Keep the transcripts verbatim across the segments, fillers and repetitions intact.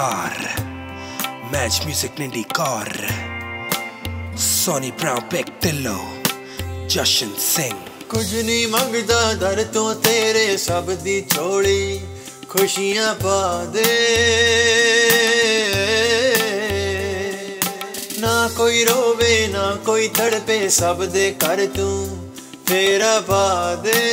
तार मैच म्यूजिक ने डिकोर सोनी ब्राउन पिक दिलो जशन सिंह। कुछ नहीं मंगता दर तो तेरे सब दी छोड़ी खुशियां पा दे, ना कोई रोवे ना कोई तड़पे सब दे कर तू तेरा पा दे।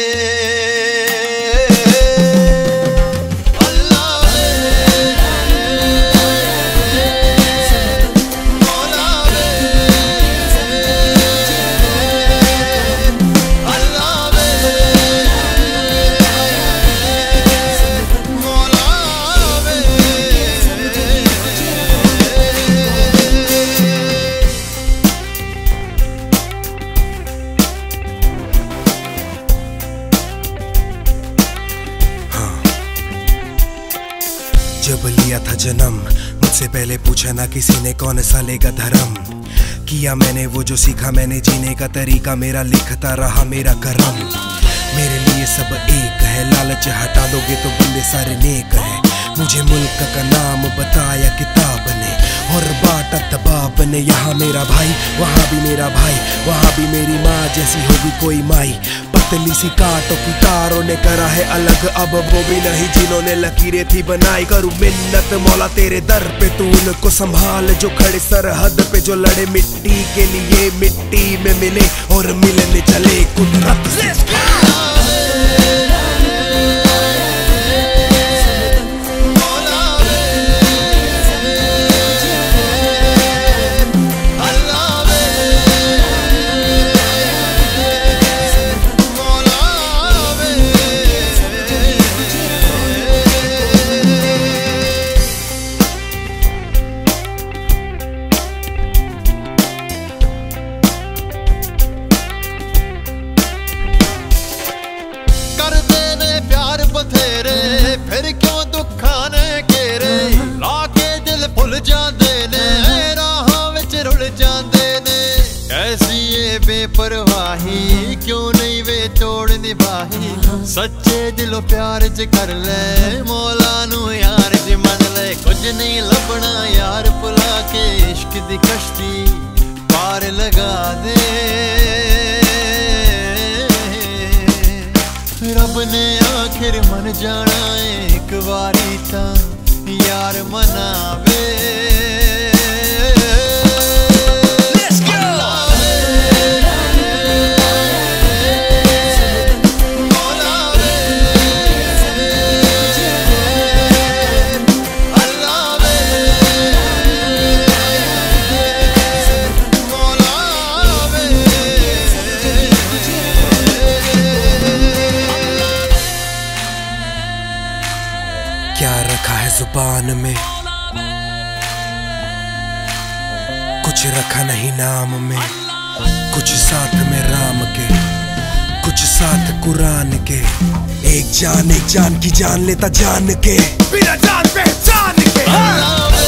जब लिया था जन्म मुझसे पहले पूछा ना किसी ने कौन सा लेगा धर्म, किया मैंने वो जो सीखा मैंने जीने का तरीका, मेरा लिखता रहा मेरा करम। मेरे लिए सब एक है, लालच हटा दोगे तो बंदे सारे नेक हैं। मुझे मुल्क का नाम बताया किताब ने और बाटा तबाब ने, यहाँ मेरा भाई वहाँ भी मेरा भाई, वहाँ भी मेरी माँ जैसी होगी कोई माई। पतली सी कांटों की तारों ने करा है अलग अब वो भी नहीं जिन्होंने लकीरें थी बनाई। करूँ मिन्नत मौला तेरे दर पे तू उनको संभाल जो खड़े सरहद पे, जो लड़े मिट्टी के लिए मिट्टी में मिले और मिलने चले कुदरत से। फिर क्यों दुखा ने घेरे लाके दिल भुल जाते ने, राह विच रुल जाते ने। ऐसी ये बेपरवाही क्यों नहीं वे छोड़ निभाही, सच्चे दिलों प्यार च कर ले मौला नू यार च मन ले। कुछ नहीं लभना यार भुला के इश्क दी कश्ती पार लगा दे। रब ने आखिर मन जाना एक बारी ता यार मनावे। क्या रखा है जुबान में कुछ रखा नहीं नाम में, कुछ साथ में राम के कुछ साथ कुरान के। एक जान एक जान की जान लेता जान के बिना जान पहचान के।